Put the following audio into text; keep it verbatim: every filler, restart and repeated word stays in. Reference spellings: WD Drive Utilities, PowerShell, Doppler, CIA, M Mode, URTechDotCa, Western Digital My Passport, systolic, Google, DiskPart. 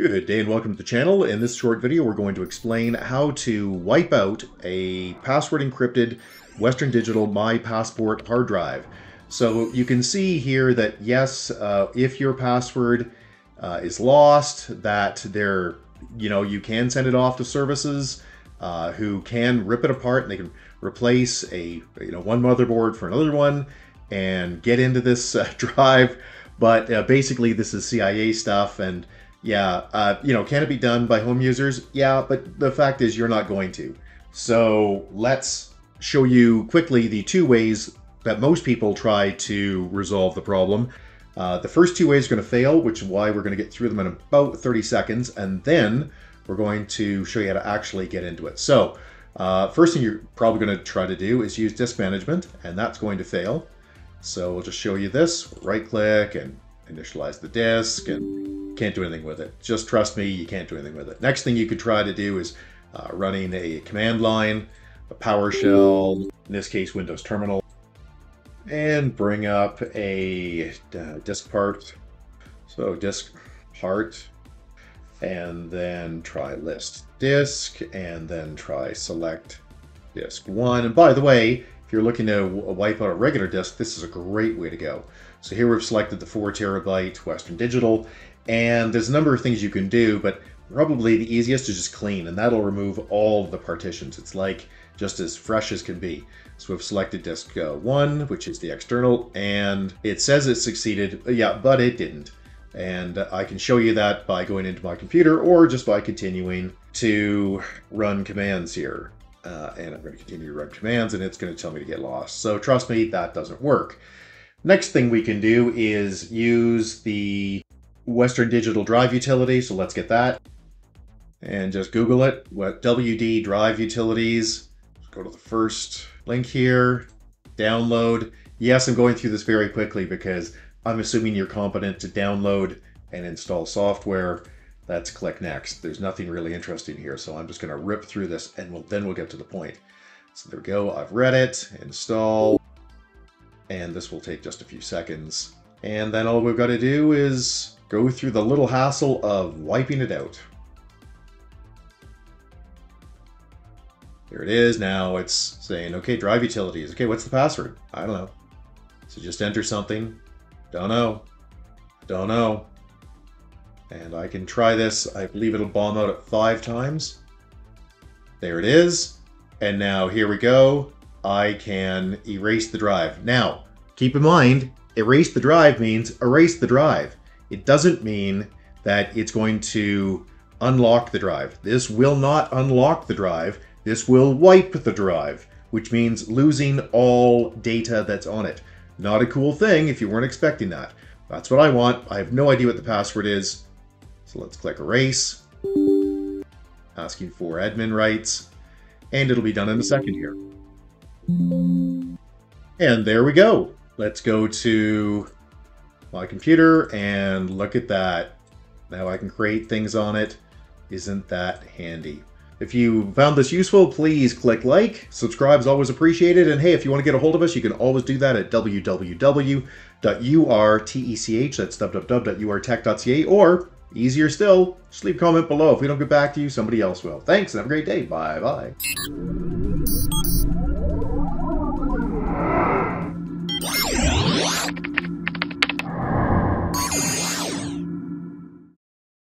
Good day and welcome to the channel. In this short video we're going to explain how to wipe out a password encrypted Western Digital My Passport hard drive. So you can see here that yes, uh, if your password uh, is lost, that there, you know, you can send it off to services uh, who can rip it apart, and they can replace a, you know, one motherboard for another one and get into this uh, drive. But uh, basically this is C I A stuff, and yeah, uh, you know, can it be done by home users? Yeah, but the fact is you're not going to. So let's show you quickly the two ways that most people try to resolve the problem. Uh, the first two ways are going to fail, which is why we're going to get through them in about thirty seconds, and then we're going to show you how to actually get into it. So uh, first thing you're probably going to try to do is use disk management, and that's going to fail. So we'll just show you this. Right click and initialize the disk, and can't do anything with it. Just trust me, you can't do anything with it. Next thing you could try to do is uh, running a command line, a PowerShell, in this case Windows Terminal, and bring up a uh, disk part. So disk part, and then try list disk, and then try select disk one. And by the way, if you're looking to wipe out a regular disk, this is a great way to go. So here we've selected the four terabyte Western Digital, and there's a number of things you can do, but probably the easiest is just clean, and that'll remove all the partitions. It's like just as fresh as can be. So we've selected disk uh, one, which is the external, and it says it succeeded. Yeah, but it didn't. And uh, I can show you that by going into my computer or just by continuing to run commands here. Uh, and I'm going to continue to run commands, and it's going to tell me to get lost. So trust me, that doesn't work. Next thing we can do is use the Western Digital Drive Utility. So let's get that and just Google it. What W D Drive Utilities. Let's go to the first link here. Download. Yes, I'm going through this very quickly because I'm assuming you're competent to download and install software. Let's click next. There's nothing really interesting here, so I'm just going to rip through this, and we'll, then we'll get to the point. So there we go. I've read it. Install. And this will take just a few seconds. And then all we've got to do is go through the little hassle of wiping it out. Here it is. Now it's saying, okay, drive utilities. Okay, what's the password? I don't know. So just enter something. Don't know. Don't know. And I can try this. I believe it'll bomb out at five times. There it is. And now here we go. I can erase the drive. Now, keep in mind, erase the drive means erase the drive. It doesn't mean that it's going to unlock the drive. This will not unlock the drive. This will wipe the drive, which means losing all data that's on it. Not a cool thing if you weren't expecting that. That's what I want. I have no idea what the password is. So let's click erase, asking for admin rights, and it'll be done in a second here. And there we go. Let's go to my computer and look at that. Now I can create things on it. Isn't that handy? If you found this useful, please click like. Subscribe is always appreciated. And hey, if you want to get a hold of us, you can always do that at w w w dot U R tech, that's w w w dot U R tech dot C A, or easier still, just leave a comment below. If we don't get back to you, somebody else will. Thanks and have a great day. Bye-bye.